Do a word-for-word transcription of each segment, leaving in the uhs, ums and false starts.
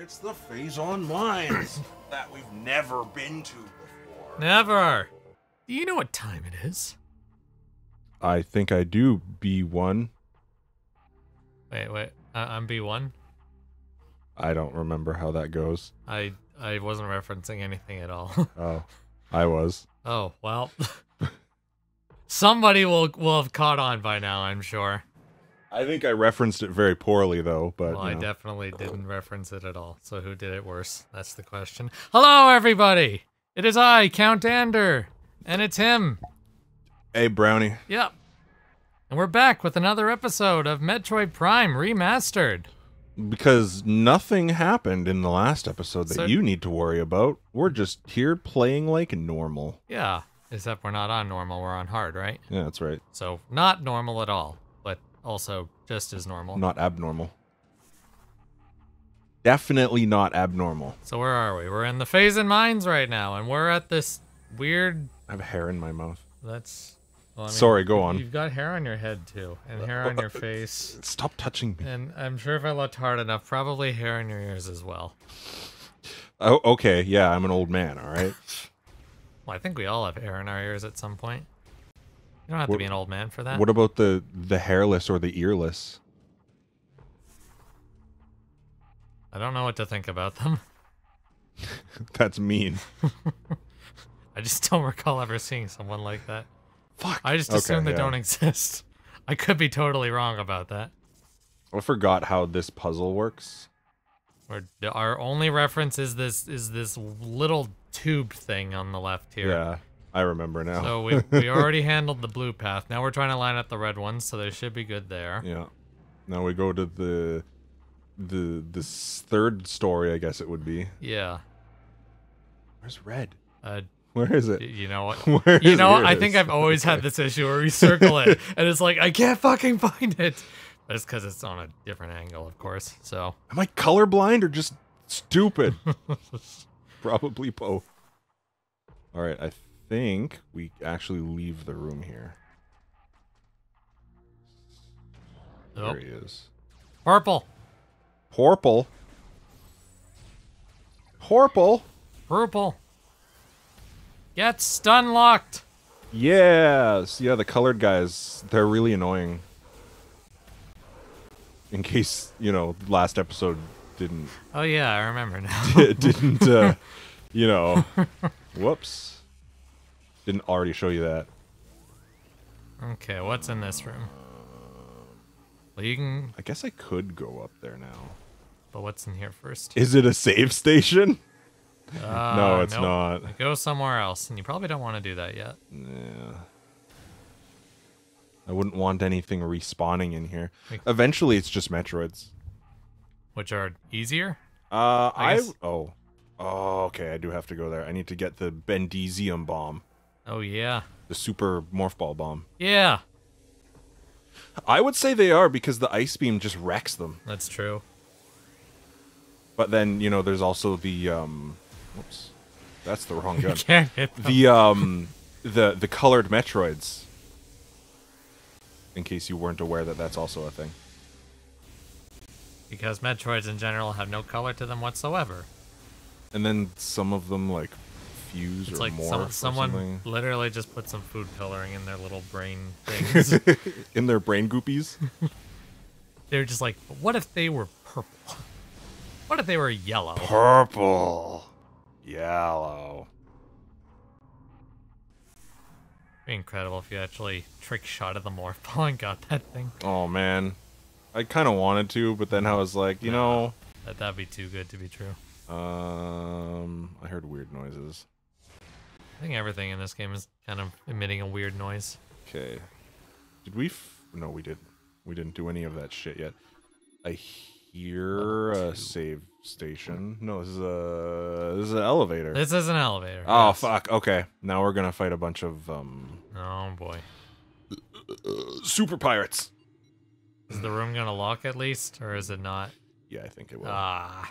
It's the Phazon Mines that we've never been to before. Never. Do you know what time it is? I think I do, B one. Wait, wait. Uh, I'm B one? I don't remember how that goes. I I wasn't referencing anything at all. Oh, I was. Oh, well. Somebody will, will have caught on by now, I'm sure. I think I referenced it very poorly, though. But well, I know. Definitely didn't reference it at all. So who did it worse? That's the question. Hello, everybody! It is I, Count Ander. And it's him. Hey, Brownie. Yep. And we're back with another episode of Metroid Prime Remastered. Because nothing happened in the last episode that so, you need to worry about. We're just here playing like normal. Yeah, except we're not on normal, we're on hard, right? Yeah, that's right. So, not normal at all, but also just as normal. Not abnormal. Definitely not abnormal. So where are we? We're in the Phazon Mines right now, and we're at this weird... I have hair in my mouth. That's... Well, I mean, sorry, go on. You've got hair on your head, too, and hair on your face. Stop touching me. And I'm sure if I looked hard enough, probably hair on your ears as well. Oh, okay, yeah, I'm an old man, all right? Well, I think we all have hair in our ears at some point. You don't have what, to be an old man for that. What about the, the hairless or the earless? I don't know what to think about them. That's mean. I just don't recall ever seeing someone like that. Fuck. I just assume okay, they yeah. don't exist. I could be totally wrong about that. I forgot how this puzzle works. We're, our only reference is this is this little tube thing on the left here. Yeah, I remember now. So we, we already handled the blue path. Now we're trying to line up the red ones, so they should be good there. Yeah. Now we go to the the this third story, I guess it would be. Yeah. Where's red? Uh. Where is it? You know what? Where you know, I think I've always okay. had this issue where we circle it, and it's like, I can't fucking find it. That's because it's on a different angle, of course, so. Am I colorblind or just stupid? Probably both. All right, I think we actually leave the room here. Nope. There he is. Purple. Purple? Purple? Purple. Get stun locked. Yes. Yeah, the colored guys, they're really annoying. In case, you know, last episode didn't... Oh, yeah, I remember now. didn't, uh, you know... Whoops. Didn't already show you that. Okay, what's in this room? Well, you can... I guess I could go up there now. But what's in here first? Is it a save station? Uh, no, it's nope. not. I go somewhere else, and you probably don't want to do that yet. Yeah. I wouldn't want anything respawning in here. Like, eventually, it's just Metroids. Which are easier? Uh, I... I oh. Oh, okay, I do have to go there. I need to get the Bendezium bomb. Oh, yeah. The super morph ball bomb. Yeah. I would say they are, because the ice beam just wrecks them. That's true. But then, you know, there's also the... Um, Whoops, that's the wrong gun. You can't hit them. The um, the the colored Metroids. In case you weren't aware that that's also a thing. Because Metroids in general have no color to them whatsoever. And then some of them like fuse it's or like morph some, or someone something. Literally just put some food coloring in their little brain things. In their brain goopies. They're just like, what if they were purple? What if they were yellow? Purple. Yellow. It'd be incredible if you actually trick shot at the morph ball and got that thing. Oh man, I kind of wanted to, but then I was like, you yeah, know, that that'd be too good to be true. Um, I heard weird noises. I think everything in this game is kind of emitting a weird noise. Okay, did we? F no, we didn't. We didn't do any of that shit yet. I hear a save. Station. No, this is a this is an elevator. This is an elevator. Oh yes. Fuck. Okay, now we're gonna fight a bunch of um. Oh boy. Super pirates. Is the room gonna lock at least, or is it not? Yeah, I think it will. Ah.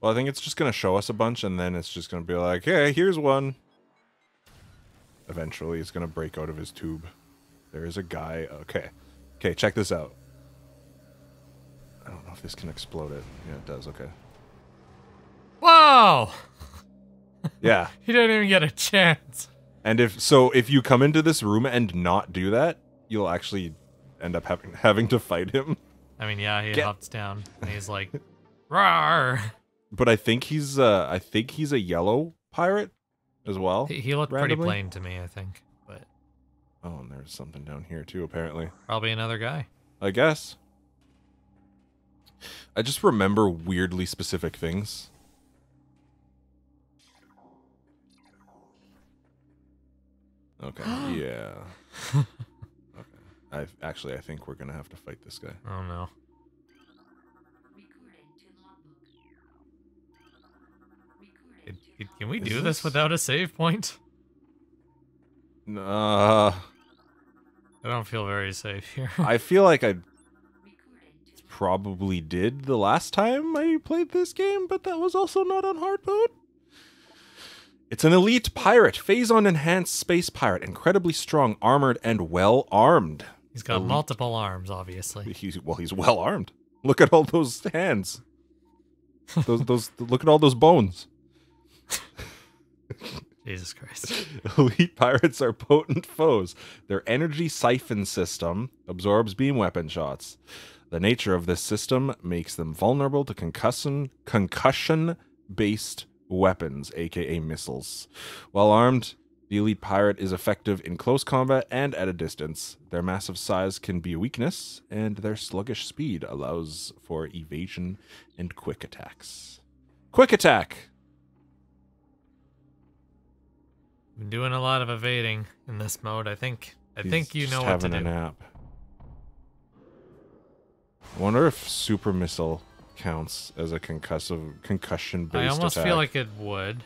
Well, I think it's just gonna show us a bunch, and then it's just gonna be like, "Hey, here's one." Eventually, it's gonna break out of his tube. There is a guy. Okay. Okay, check this out. if this can explode it. Yeah, it does. Okay. Whoa! Yeah. He didn't even get a chance. And if so, if you come into this room and not do that, you'll actually end up having having to fight him. I mean, yeah, he get. hops down and he's like, "Rawr!" But I think he's uh, I think he's a yellow pirate as well. He, he looked randomly. pretty plain to me, I think. But oh, and there's something down here too, apparently. Probably another guy. I guess. I just remember weirdly specific things. Okay. Yeah. Okay. I actually I think we're gonna have to fight this guy. Oh no. It, it, can we Is do this? this without a save point? Nah. I don't feel very safe here. I feel like I probably did the last time I played this game, but that was also not on hard mode. It's an elite pirate, Phazon enhanced space pirate, incredibly strong, armored, and well armed. He's got elite. multiple arms, obviously. He's, well, he's well armed. Look at all those hands. Those, those. Look at all those bones. Jesus Christ. Elite pirates are potent foes. Their energy siphon system absorbs beam weapon shots. The nature of this system makes them vulnerable to concussion, concussion-based weapons, aka missiles. While armed, the elite pirate is effective in close combat and at a distance. Their massive size can be a weakness, and their sluggish speed allows for evasion and quick attacks. Quick attack! Been doing a lot of evading in this mode. I think. I He's think you know what to do. Having a nap. I wonder if super missile counts as a concussive concussion based attack. I almost attack. feel like it would.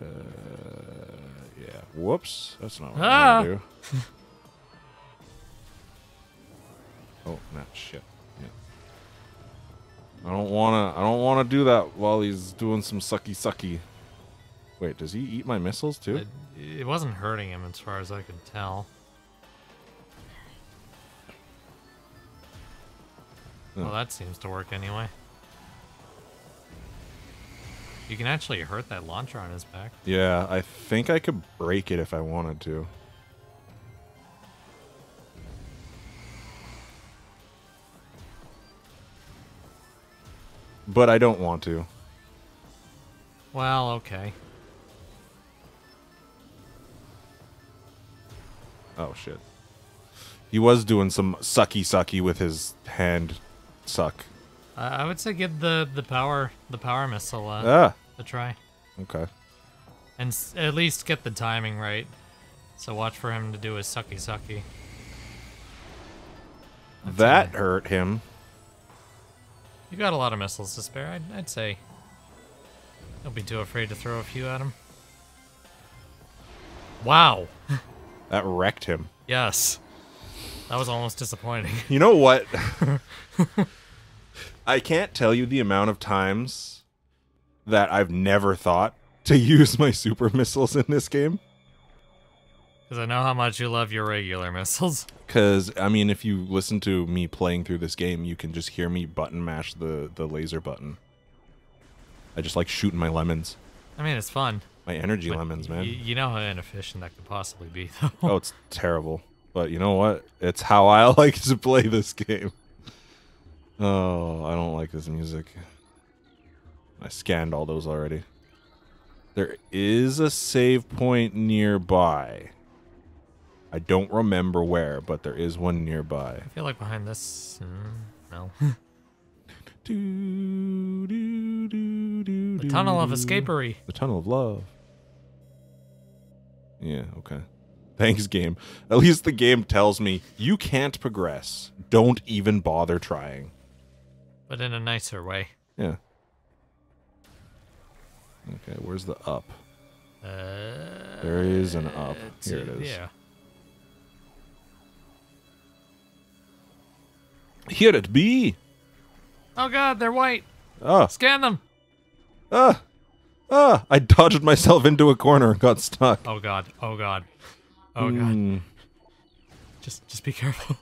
Uh, yeah. Whoops. That's not what ah! I want to do. Oh, nah, shit. Yeah. I don't wanna. I don't wanna do that while he's doing some sucky sucky. Wait, does he eat my missiles too? It, it wasn't hurting him, as far as I could tell. Well, that seems to work anyway. You can actually hurt that launcher on his back. Yeah, I think I could break it if I wanted to. But I don't want to. Well, okay. Oh, shit. He was doing some sucky-sucky with his hand. Suck. Uh, I would say give the the power the power missile uh, ah. a try. Okay. And s at least get the timing right. So watch for him to do his sucky sucky. That's that a, hurt him. You got a lot of missiles to spare. I'd, I'd say. Don't be too afraid to throw a few at him. Wow. That wrecked him. Yes. That was almost disappointing. You know what? I can't tell you the amount of times that I've never thought to use my super missiles in this game. Because I know how much you love your regular missiles. Because, I mean, if you listen to me playing through this game, you can just hear me button mash the, the laser button. I just like shooting my lemons. I mean, it's fun. My energy but lemons, man. You know how inefficient that could possibly be, though. Oh, it's terrible. But you know what? It's how I like to play this game. Oh, I don't like this music. I scanned all those already. There is a save point nearby. I don't remember where, but there is one nearby. I feel like behind this... Mm, no. do, do, do, do, the Tunnel of Escapery. The Tunnel of Love. Yeah, okay. Thanks, game. At least the game tells me, you can't progress. Don't even bother trying. But in a nicer way. Yeah. Okay, where's the up? Uh, there is an up. Here it is. Yeah. Here it be! Oh god, they're white! Ah. Scan them! Ah! Ah! I dodged myself into a corner and got stuck. Oh god, oh god. Oh god. Mm. Just just be careful.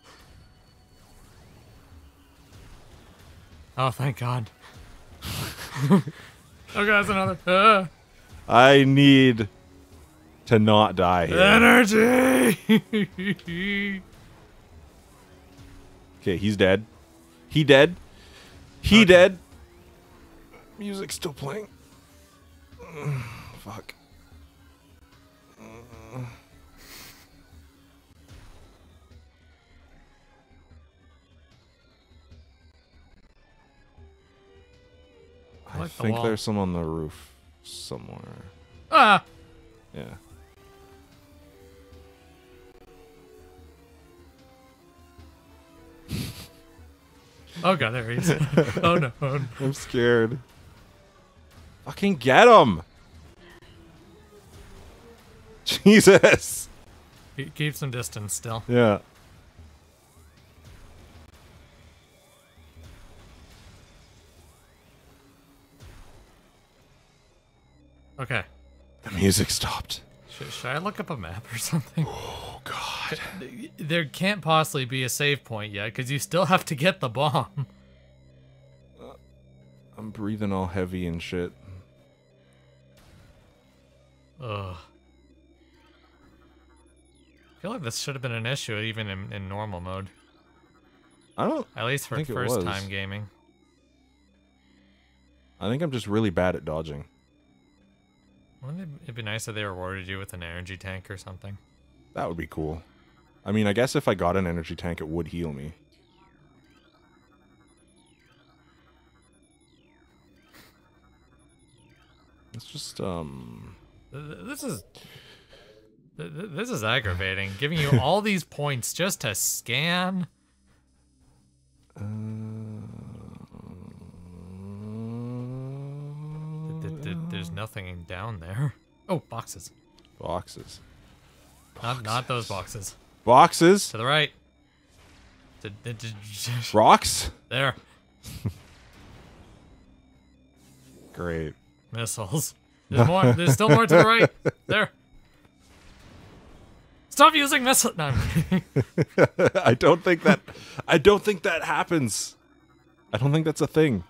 Oh, thank God. Oh, God, that's another. Uh. I need to not die here. Energy! Okay, he's dead. He dead. He okay. dead. Music's still playing. Fuck. I, like I think the there's some on the roof somewhere. Ah! Yeah. Oh God, there he is. Oh no. Oh, no. I'm scared. Fucking get him! Jesus! He keeps some distance still. Yeah. Okay. The music stopped. Should, should I look up a map or something? Oh, God. There can't possibly be a save point yet, because you still have to get the bomb. Uh, I'm breathing all heavy and shit. Ugh. I feel like this should have been an issue even in, in normal mode. I don't At least for first time gaming. I think I'm just really bad at dodging. Wouldn't it be nice if they rewarded you with an energy tank or something? That would be cool. I mean, I guess if I got an energy tank, it would heal me. It's just, um... This is... This is aggravating. Giving you all these points just to scan. Uh... There's nothing down there. Oh, boxes. Boxes. boxes. Not, not those boxes. Boxes? To the right. To, to, to, Rocks? There. Great. Missiles. There's more. There's still more to the right. There. Stop using missiles. No, I'm kidding. I don't think that. I don't think that happens. I don't think that's a thing.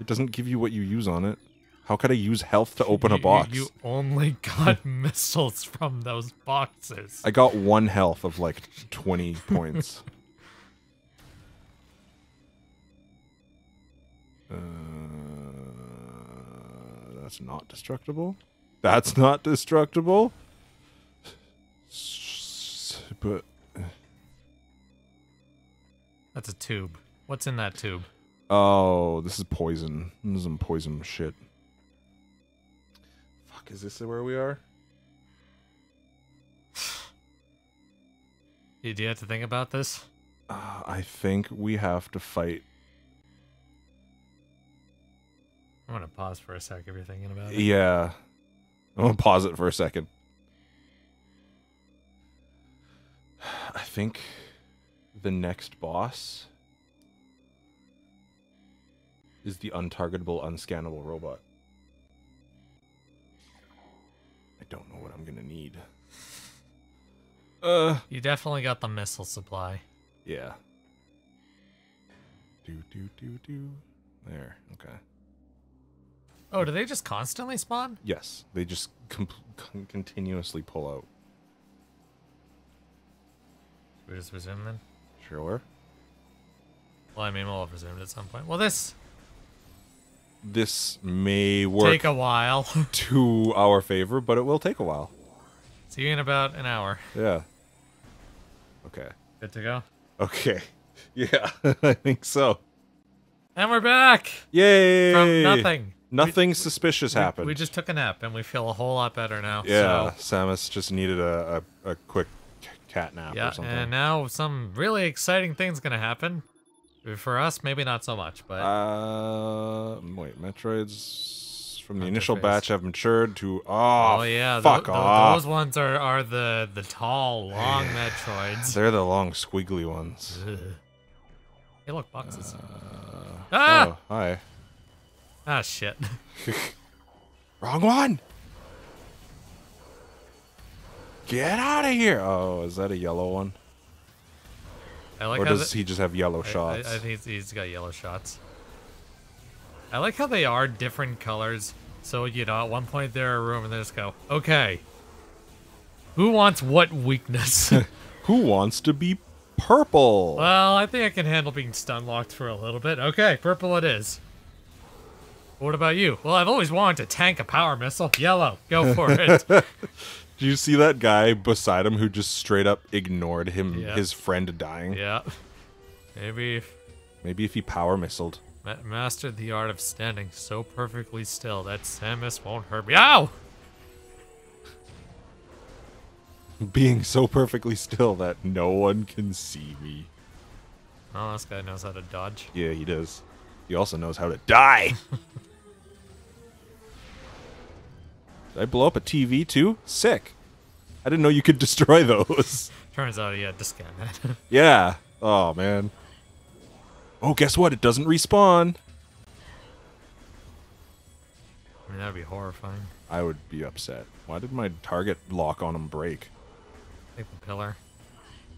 It doesn't give you what you use on it. How could I use health to open a box? You, you only got missiles from those boxes. I got one health of like twenty points. Uh, that's not destructible. That's not destructible. But that's a tube. What's in that tube? Oh, this is poison. This is some poison shit. Is this where we are? Do you have to think about this? Uh, I think we have to fight. I'm gonna pause for a sec if you're thinking about it. Yeah. I'm gonna pause it for a second. I think the next boss is the untargetable, unscannable robot. Don't know what I'm gonna need. Uh, you definitely got the missile supply. Yeah. Do do do do. There. Okay. Oh, do they just constantly spawn? Yes, they just com con continuously pull out. Should we just resume then? Sure. Well, I mean, we'll have resumed at some point. Well, this. This may work. Take a while. To our favor, but it will take a while. See you in about an hour. Yeah. Okay. Good to go? Okay. Yeah, I think so. And we're back! Yay! From nothing. Nothing we, suspicious we, happened. We just took a nap, and we feel a whole lot better now. Yeah, so. Samus just needed a, a, a quick cat nap yeah, or something. Yeah, and now some really exciting thing's gonna happen. For us, maybe not so much, but... Uh, wait, Metroids from the initial batch have matured to... Oh, oh yeah, fuck the, off. Those ones are, are the, the tall, long yeah. Metroids. They're the long, squiggly ones. Ugh. Hey, look, boxes. Uh, ah! Oh, hi. Ah, shit. Wrong one! Get out of here! Oh, is that a yellow one? I like or does the, he just have yellow shots? I, I, I think he's got yellow shots. I like how they are different colors. So, you know, at one point they're a room and they just go, okay, who wants what weakness? Who wants to be purple? Well, I think I can handle being stun-locked for a little bit. Okay, purple it is. What about you? Well, I've always wanted to tank a power missile. Yellow, go for it. Do you see that guy beside him who just straight up ignored him, yeah. his friend dying? Yeah. Maybe if... Maybe if he power missiled. Ma mastered the art of standing so perfectly still that Samus won't hurt me. Ow! Being so perfectly still that no one can see me. Oh, this guy knows how to dodge. Yeah, he does. He also knows how to die! Did I blow up a T V too? Sick. I didn't know you could destroy those. Turns out he had to scan that. Yeah. Oh, man. Oh, guess what? It doesn't respawn. I mean, that'd be horrifying. I would be upset. Why did my target lock on him break? Take the pillar.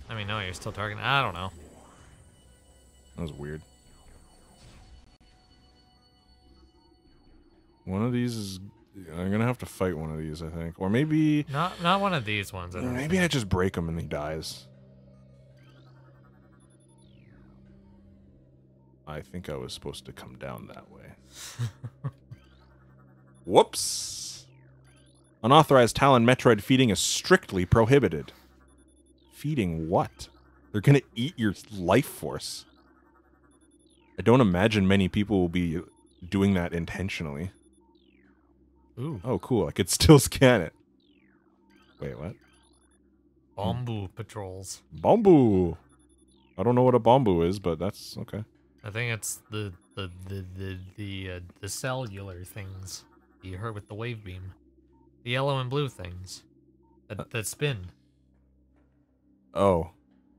I mean, no, you're still targeting. I don't know. That was weird. One of these is... I'm gonna have to fight one of these, I think. Or maybe... Not not one of these ones. I don't maybe think. I just break him and he dies. I think I was supposed to come down that way. Whoops! Unauthorized Talon Metroid feeding is strictly prohibited. Feeding what? They're gonna eat your life force. I don't imagine many people will be doing that intentionally. Ooh. Oh, cool. I could still scan it. Wait, what? Bamboo patrols. Bamboo! I don't know what a bamboo is, but that's okay. I think it's the the the the the, uh, the cellular things you heard with the wave beam. The yellow and blue things. That, uh, that spin. Oh.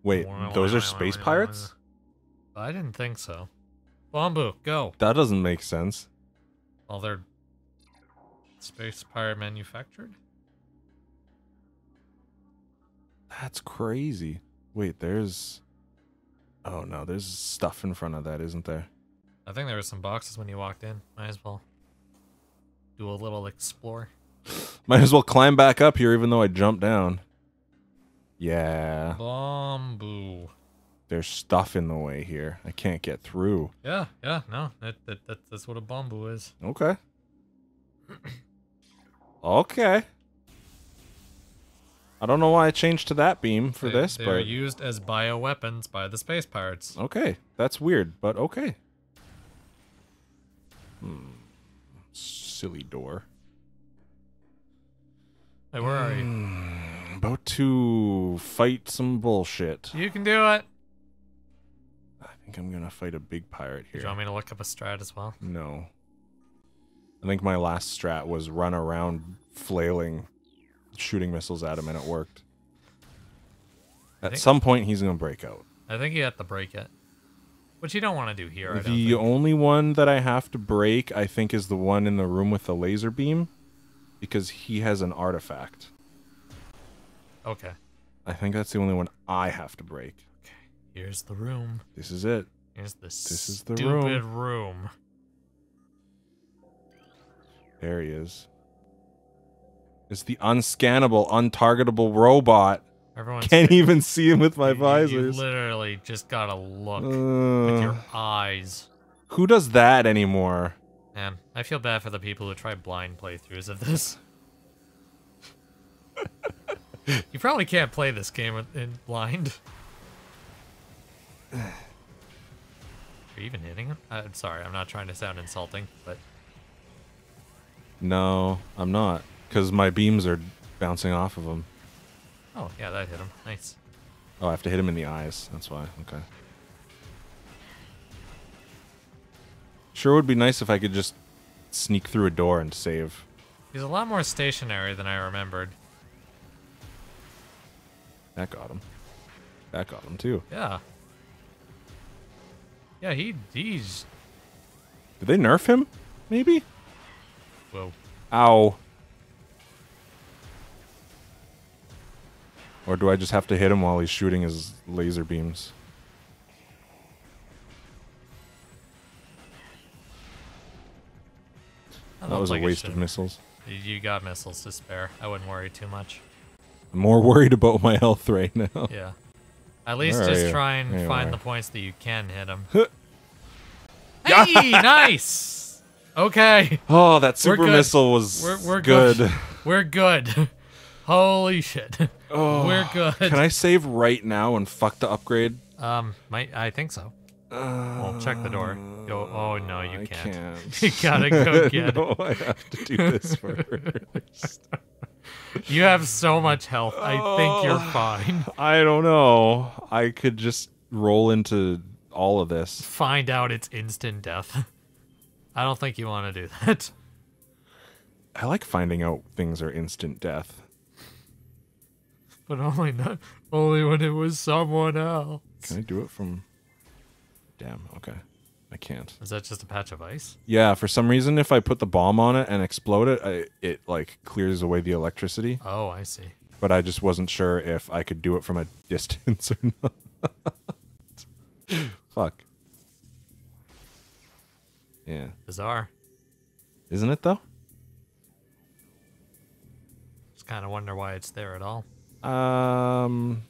Wait, oh, those oh, are oh, space oh, pirates? Oh, I didn't think so. Bamboo, go! That doesn't make sense. Well, they're... Space pirate manufactured? That's crazy. Wait, there's... Oh no, there's stuff in front of that, isn't there? I think there were some boxes when you walked in. Might as well do a little explore. Might as well climb back up here even though I jumped down. Yeah. Bamboo. There's stuff in the way here. I can't get through. Yeah, yeah, no. That, that, that, that's what a bamboo is. Okay. Okay. I don't know why I changed to that beam for they, this, they but... They're used as bioweapons by the space pirates. Okay. That's weird, but okay. Hmm. Silly door. Hey, where are you? Mm, about to fight some bullshit. You can do it! I think I'm gonna fight a big pirate here. Do you want me to look up a strat as well? No. I think my last strat was run around flailing... shooting missiles at him and it worked. At think, some point he's gonna break out. I think you have to break it. Which you don't want to do here. I the don't only one that I have to break, I think, is the one in the room with the laser beam. Because he has an artifact. Okay. I think that's the only one I have to break. Okay. Here's the room. This is it. Here's the this is the stupid room. room. There he is. It's the unscannable, untargetable robot. Everyone's Can't been, even see him with my you, visors. You literally just gotta look uh, with your eyes. Who does that anymore? Man, I feel bad for the people who try blind playthroughs of this. You probably can't play this game in blind. Are you even hitting him? I'm sorry, I'm not trying to sound insulting, but... No, I'm not. Because my beams are bouncing off of him. Oh, yeah, that hit him. Nice. Oh, I have to hit him in the eyes. That's why. Okay. Sure would be nice if I could just sneak through a door and save. He's a lot more stationary than I remembered. That got him. That got him, too. Yeah. Yeah, he... he's... Did they nerf him? Maybe? Whoa. Ow. Or do I just have to hit him while he's shooting his laser beams? That, that was like a waste of missiles. You got missiles to spare. I wouldn't worry too much. I'm more worried about my health right now. Yeah. At least Where just try and anyway. find the points that you can hit them. Hey, nice! Okay. Oh, that super missile was we're, we're good. good. We're good. Holy shit. Oh, we're good. Can I save right now and fuck the upgrade? Um, might, I think so. Uh, well, check the door. Go, oh, no, you I can't. can't. You gotta go get no, it. I have to do this first. You have so much health. I think you're fine. I don't know. I could just roll into all of this. Find out it's instant death. I don't think you want to do that. I like finding out things are instant death. But only not, only when it was someone else. Can I do it from... Damn, okay. I can't. Is that just a patch of ice? Yeah, for some reason, if I put the bomb on it and explode it, I, it like clears away the electricity. Oh, I see. But I just wasn't sure if I could do it from a distance or not. Fuck. Yeah. Bizarre. Isn't it, though? Just kind of wonder why it's there at all. Um,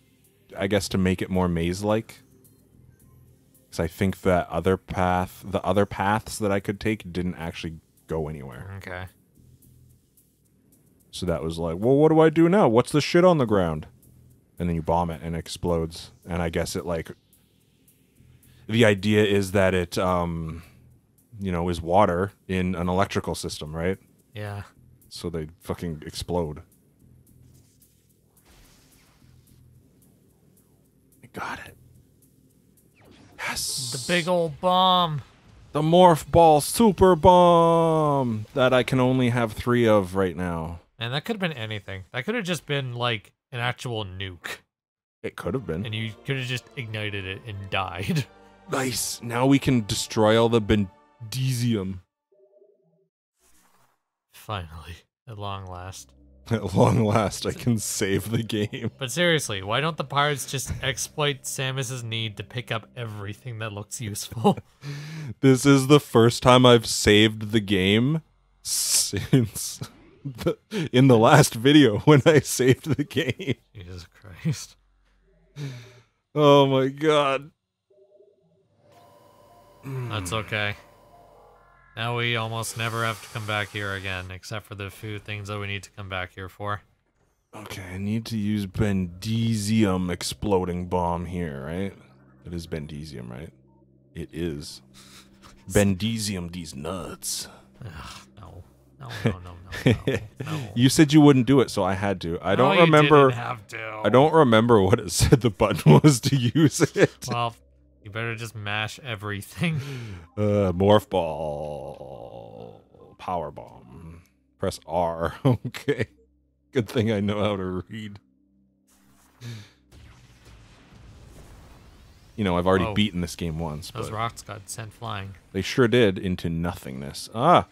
I guess to make it more maze-like. I think that other path, the other paths that I could take didn't actually go anywhere. Okay. So that was like, well, what do I do now? What's the shit on the ground? And then you bomb it and it explodes. And I guess it like, the idea is that it, um, you know, is water in an electrical system, right? Yeah. So they fucking explode. I got it. Yes. The big old bomb. The morph ball super bomb that I can only have three of right now. And that could have been anything. That could have just been like an actual nuke. It could have been. And you could have just ignited it and died. Nice. Now we can destroy all the Bendezium. Finally, at long last. At long last, I can save the game. But seriously, why don't the pirates just exploit Samus's need to pick up everything that looks useful? This is the first time I've saved the game since the, in the last video when I saved the game. Jesus Christ. Oh my god. That's okay. Now we almost never have to come back here again, except for the few things that we need to come back here for. Okay, I need to use Bendezium exploding bomb here, right? It is Bendezium, right? It is. Bendezium these nuts. Ugh, no. No, no, no, no, no. You said you wouldn't do it, so I had to. I don't no, you remember didn't have to. I don't remember what it said the button was to use it. Well, you better just mash everything. Uh, morph ball. Power bomb. Press R. Okay. Good thing I know how to read. You know, I've already oh, beaten this game once. Those rocks got sent flying. They sure did, into nothingness. Ah!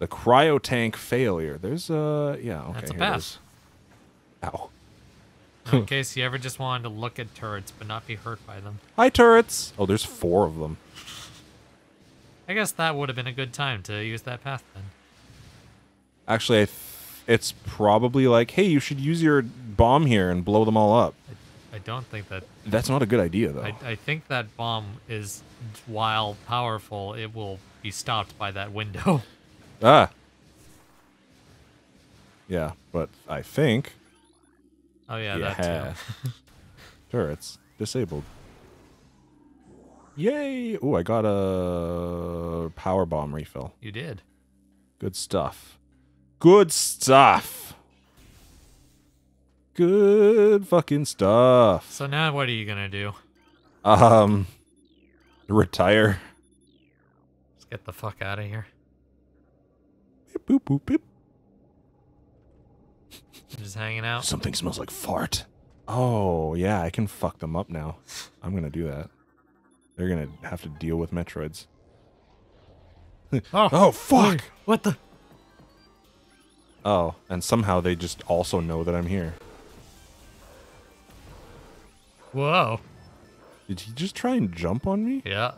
The cryo tank failure. There's a... Yeah, okay. That's a pass. Ow. In case you ever just wanted to look at turrets but not be hurt by them. Hi, turrets! Oh, there's four of them. I guess that would have been a good time to use that path then. Actually, I th it's probably like, hey, you should use your bomb here and blow them all up. I, I don't think that... That's not a good idea, though. I, I think that bomb is, while powerful, it will be stopped by that window. Ah. Yeah, but I think... Oh, yeah, yeah. that too. Turrets. Disabled. Yay! Ooh, I got a power bomb refill. You did. Good stuff. Good stuff! Good fucking stuff. So now what are you gonna do? Um... Retire. Let's get the fuck out of here. Boop, boop, boop. Just hanging out. Something smells like fart. Oh, yeah, I can fuck them up now. I'm gonna do that. They're gonna have to deal with Metroids. Oh, oh fuck! What the? Oh, and somehow they just also know that I'm here. Whoa. Did he just try and jump on me? Yeah.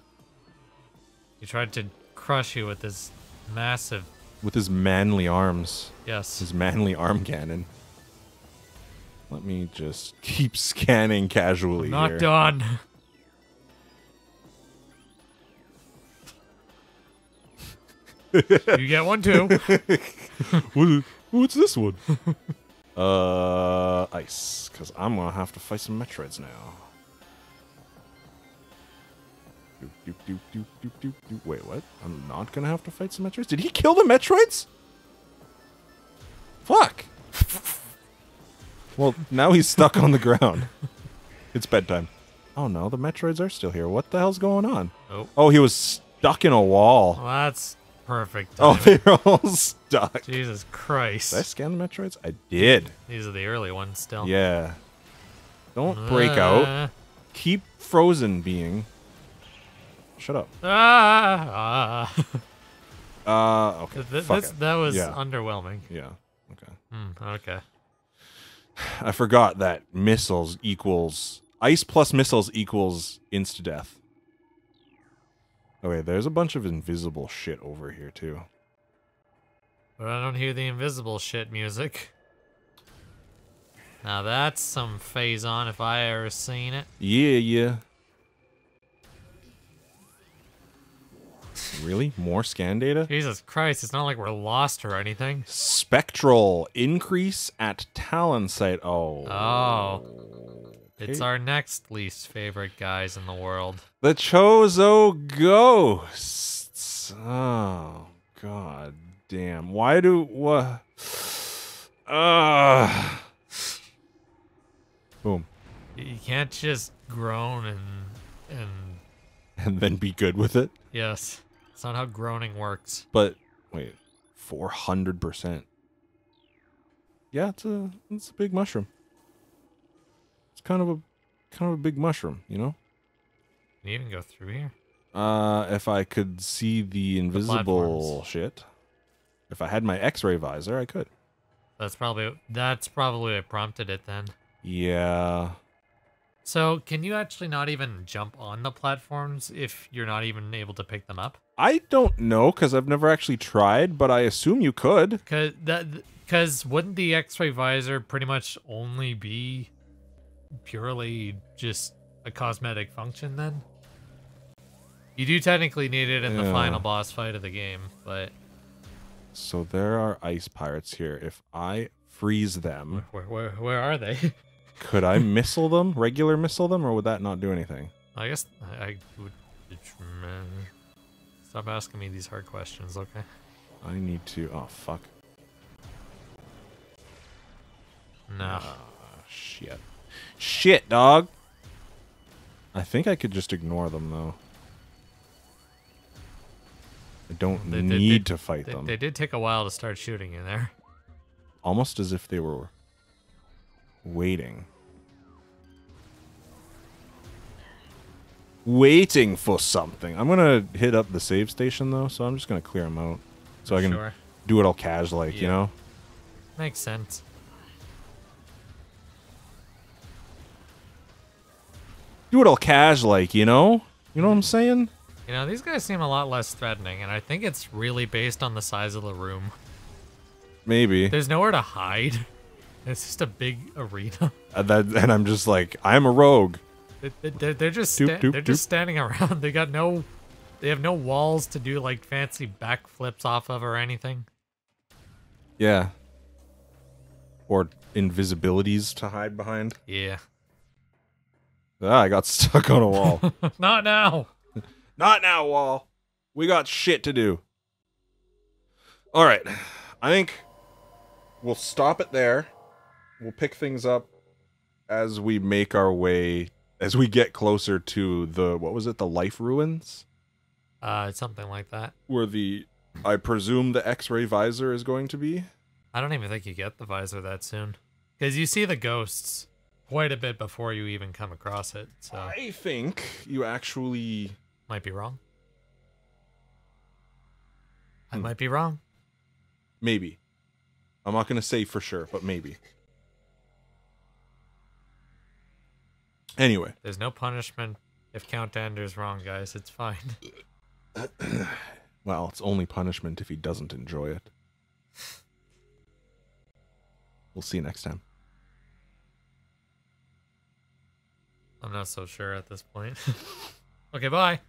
He tried to crush you with his massive... With his manly arms. Yes. His manly arm cannon. Let me just keep scanning casually. I'm not here. Done. You get one too. what, what's this one? Uh, ice. Because I'm going to have to fight some Metroids now. Doop, doop, doop, doop, doop, doop. Wait, what? I'm not going to have to fight some Metroids? Did he kill the Metroids? Fuck. Well, now he's stuck on the ground. It's bedtime. Oh no, the Metroids are still here. What the hell's going on? Oh, oh he was stuck in a wall. Well, that's perfect timing. Oh, they're all stuck. Jesus Christ. Did I scan the Metroids? I did. These are the early ones still. Yeah. Don't uh. break out. Keep frozen being. Shut up. Ah. Uh, uh, okay. Th Fuck this, it. That was yeah. underwhelming. Yeah. Okay. Mm, okay. I forgot that missiles equals... Ice plus missiles equals insta-death. Okay, there's a bunch of invisible shit over here, too. But I don't hear the invisible shit music. Now that's some Phazon if I ever seen it. Yeah, yeah. Really? More scan data? Jesus Christ, it's not like we're lost or anything. Spectral increase at Talon site. Oh. Oh. Okay. It's our next least favorite guys in the world. The Chozo Ghosts. Oh, god damn. Why do what? Uh, boom. You can't just groan and and and then be good with it. Yes. It's not how groaning works. But wait, four hundred percent. Yeah, it's a it's a big mushroom. It's kind of a kind of a big mushroom, you know. Can you even go through here? Uh, if I could see the invisible the shit, if I had my X-ray visor, I could. That's probably that's probably what prompted it then. Yeah. So, can you actually not even jump on the platforms if you're not even able to pick them up? I don't know, because I've never actually tried, but I assume you could. Because wouldn't the X-ray visor pretty much only be purely just a cosmetic function then? You do technically need it in yeah. the final boss fight of the game, but... So there are ice pirates here. If I freeze them... Where, where, where are they? Could I missile them? Regular missile them, or would that not do anything? I guess I would. Stop asking me these hard questions, okay? I need to. Oh fuck. No. Oh, shit. Shit, dog. I think I could just ignore them though. I don't they, need they, they, to fight they, them. They did take a while to start shooting in there. Almost as if they were waiting. Waiting for something. I'm gonna hit up the save station though, so I'm just gonna clear them out, so I can sure. do it all cash like, yeah. you know. Makes sense. Do it all cash like, you know. You know what I'm saying? You know, these guys seem a lot less threatening, and I think it's really based on the size of the room. Maybe. There's nowhere to hide. It's just a big arena. And, that, and I'm just like, I'm a rogue. They're, they're just doop, doop, they're doop. just standing around. They got no, they have no walls to do like fancy backflips off of or anything. Yeah. Or invisibilities to hide behind. Yeah. Ah, I got stuck on a wall. Not now. Not now, wall. We got shit to do. All right, I think we'll stop it there. We'll pick things up as we make our way, as we get closer to the, what was it, the life ruins? Uh, something like that. Where the, I presume the X-ray visor is going to be? I don't even think you get the visor that soon. Because you see the ghosts quite a bit before you even come across it, so. I think you actually... Might be wrong. Hmm. I might be wrong. Maybe. I'm not going to say for sure, but maybe. Anyway. There's no punishment If Count Ander's wrong, guys, it's fine. Well, it's only punishment if he doesn't enjoy it. We'll see you next time. I'm not so sure at this point. Okay, bye.